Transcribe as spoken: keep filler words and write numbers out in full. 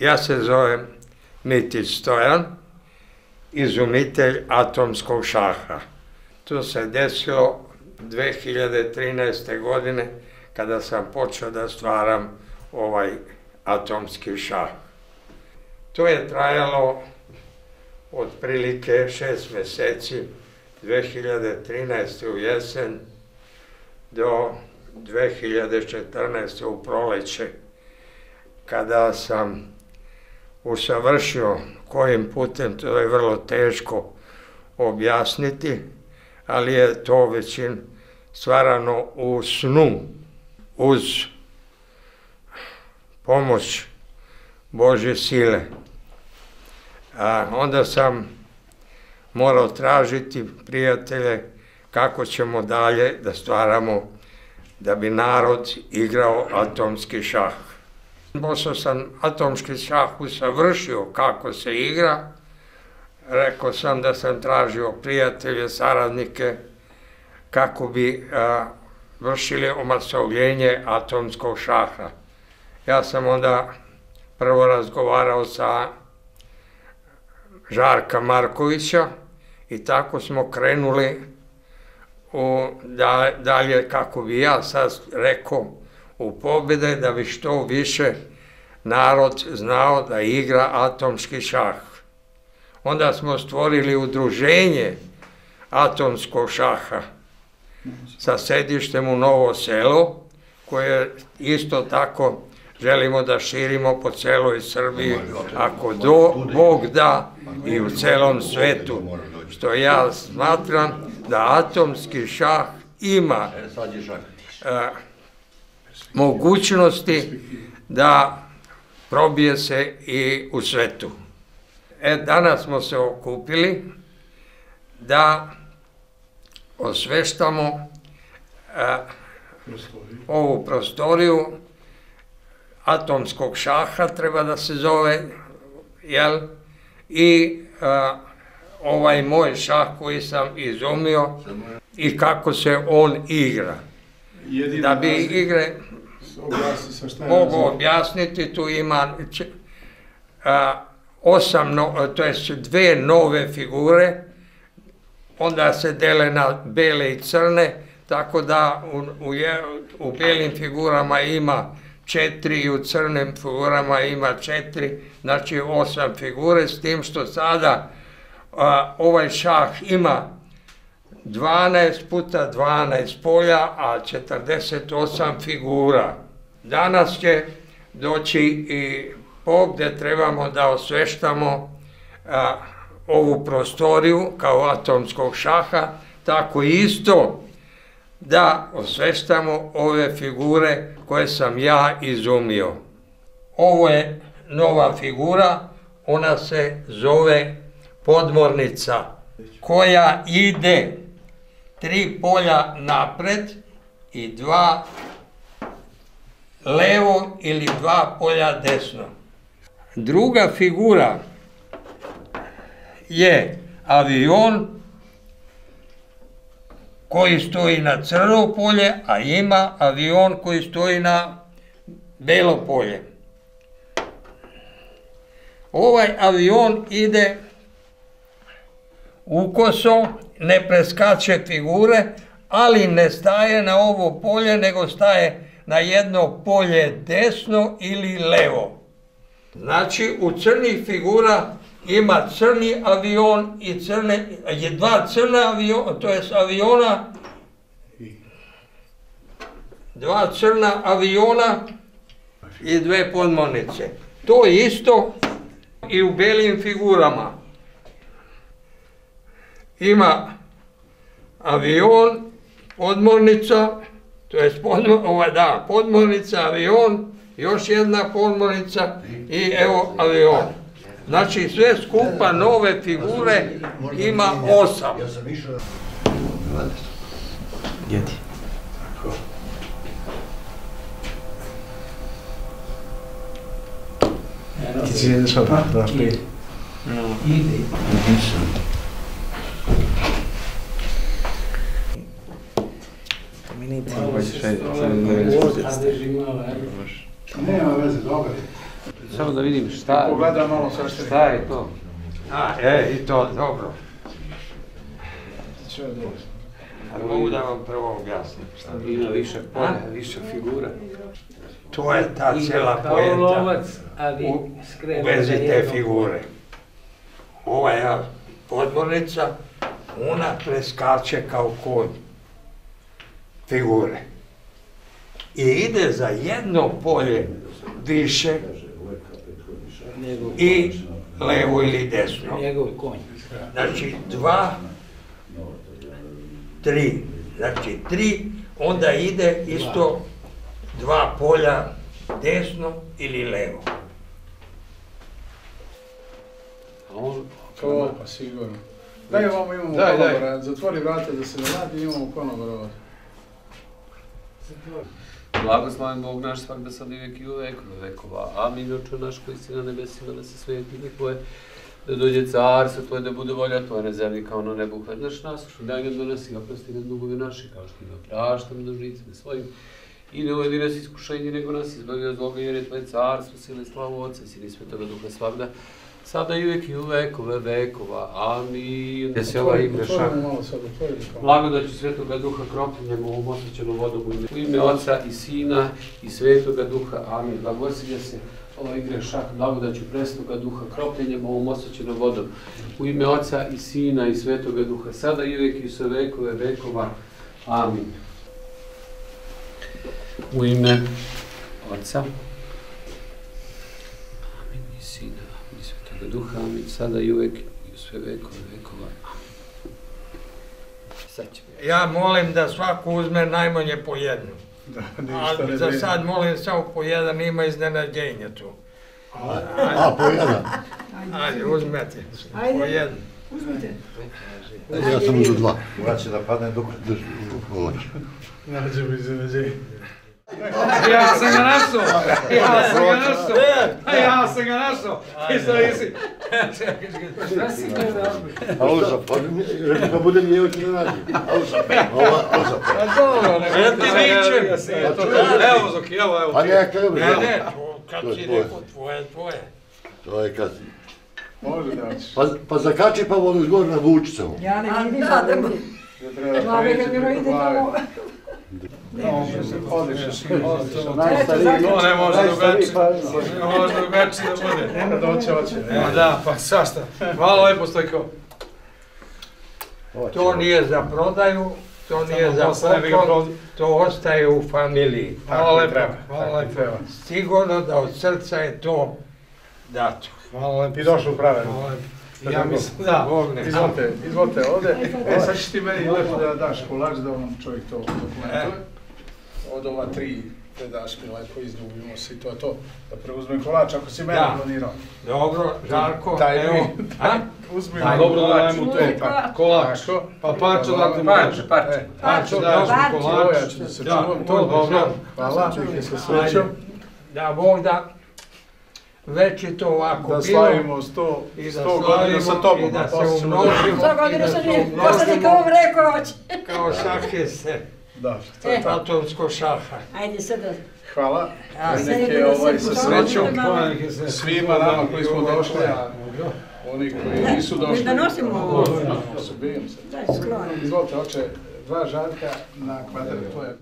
Ja se zovem Mitić Stojan, izumitelj atomskog šaha. To se desilo dve hiljade trinaeste. godine kada sam počeo da stvaram ovaj atomski šah. To je trajalo otprilike šest meseci, dve hiljade trinaeste. u jesen do dve hiljade četrnaeste. u proleće, kada sam usavršio kojim putem, to je vrlo teško objasniti, ali je to većin stvarano u snu, uz pomoć Božje sile. Onda sam morao tražiti prijatelje kako ćemo dalje da stvaramo da bi narod igrao atomski šah. Pošto sam atomski šah usavršio kako se igra, rekao sam da sam tražio prijatelje, saradnike, kako bi vršili omasovljenje atomskog šaha. Ja sam onda prvo razgovarao sa Žarka Markovića i tako smo krenuli dalje, kako bi ja sad rekao, u pobjede, da bi što više narod znao da igra atomski šah. Onda smo stvorili udruženje atomskog šaha sa sedištem u Novo Selo, koje isto tako želimo da širimo po celoj Srbiji, ako Bog da, i u celom svetu. Što ja smatram da atomski šah ima mogućnosti da probije se i u svetu. E, danas smo se okupili da osveštamo ovu prostoriju atomskog šaha, treba da se zove, jel? I ovaj moj šah koji sam izumio i kako se on igra. Da bi igre mogu objasniti, tu ima osam, to jest dve nove figure, onda se dele na bele i crne, tako da u belim figurama ima četiri i u crnim figurama ima četiri, znači osam figure, s tim što sada ovaj šah ima dvanaest puta dvanaest polja, a četrdeset osam figura. Danas će doći i pop gde trebamo da osveštamo ovu prostoriju kao atomskog šaha, tako isto da osveštamo ove figure koje sam ja izumio. Ovo je nova figura, ona se zove podmornica, koja ide tri polja napred i dva levo ili dva polja desno. Druga figura je avion koji stoji na crno polje, a ima avion koji stoji na belo polje. Ovaj avion ide ukoso, ne preskače figure, ali ne staje na ovo polje, nego staje na jedno polje desno ili levo. Znači, u crnih figura ima crni avion i dva crna aviona, to je aviona, dva crna aviona i dve podmornice. To je isto i u belim figurama. Ima avion, podmornica, to je podmornica, avion, još jedna podmornica i evo avion. Znači sve skupa nove figure ima osam. Ti si jedan šapa? Ide. Ovo se stojalo, ovo se stojalo, ovo se stojalo. Nema veze, dobro je. samo da vidim šta je to. E, i to, dobro. Ali mogu da vam prvo objasnim. Ima više polja, više figura. To je ta cijela poenta u vezi te figure. Ova je podvornica, ona preskače kao konj figure. I ide za jedno polje više i levo ili desno. Znači dva, tri. Znači tri, onda ide isto dva polja desno ili levo. To pa sigurno. Daj ovamo imamo konobara, zatvori vrata da se ne radi, imamo konobara ovdje. Blagoslavim Bog naš svakda sad i vijek i u veku vekova. Amin, oče naš koji si na nebesima, da se sveti ime tvoje, da dođe carstvo tvoje, da bude volja tvoja na zemlji kao na nebu. Hvednaš nas, daj nam danas i oprosti nas dugovi naši, kao što mi opraštamo dužnicima svojim. I ne uvedi nas iskušenje, nego nas izbavi od zloga, jer je tvoje carstvo, sila i slavu Otca, sila i Svetoga Duha svakda, sada i uvijek i u vekove vekova. Amin. Gdje se ova igra šah? Blagodaću Svetoga Duha kropljenjem ovom osvećenom vodom u ime Otca i Sina i Svetoga Duha. Amin. Blagosilja se ova igra šah. Blagodaću Presnoga Duha kropljenjem ovom osvećenom vodom u ime Otca i Sina i Svetoga Duha. Sada i uvijek i u vekove vekova. Amin. U ime Otca i Sina i Svetoga Duha, amin, sada i uvek i u sve vekove vekova. Ja molim da svako uzme najmanje po jednu. Ali za sad molim samo po jedan, ima iznenađenja tu. A, po jedan? Ajde, uzmete. Po jedan. Uzmite. Ja sam uzeo dva. Vraće da padne dok drži. Nađe mi iznenađenje. Ja sam ga našao, ja sam ga našao, ja sam ga našao, ti sam isi. Čekaj, čekaj, šta si gledao? Alza, pa rekli da budem je oči ne nađi. Alza, alza. Pa dobro, ne. Ja ti ničem. Evo, Zoki, evo, evo. Pa ne, ne, kad si rekao tvoje, tvoje. To je kad si. Može da oči. Pa zakači pa vodu zgor na vučicom. Ja ne vidim da tamo. Glave ga miro ide tamo. To ne može drugačiti, ne može drugačiti da bude. Nema da oće oće. Nema da, pa sašta, malo lepo stoji kao. To nije za prodaju, to nije za poklon, to ostaje u familiji. Hvala lepo, hvala lepo. Sigurno da od srca je to dato. Hvala lepo. Ti došao pravilno. Hvala lepo. Ja mislim da, izvolite, izvolite ovdje. E, sad ćeš ti meni lepo da daš kolač da onom čovjek to dokumentuje. Od ova tri te daš mi lepo, izdubimo se i to je to. Da preuzmem kolač ako si mene planirao. Dobro, Žarko, evo. Uzmi kolač. Kolač. Pa parče odakle mu daš. Parče, parče. Kolač. Ja ću da se čuvam, to dobro. Hvala, nek je se srećom. Da, Bog da. Već je to ovako bilo. Da slavimo sto godina sa tobom. I da se umnožimo. Sto godina sam je poslanik ovom rekao oči. Kao šah je se. Da. To je atomsko šaha. Ajde sad da. Hvala. Neke ovaj sa srećom. Svima nama koji smo došli. Oni koji nisu došli. Da nosimo ovo. Subijem se. Izvolite oče, dva žarka na kvadrat.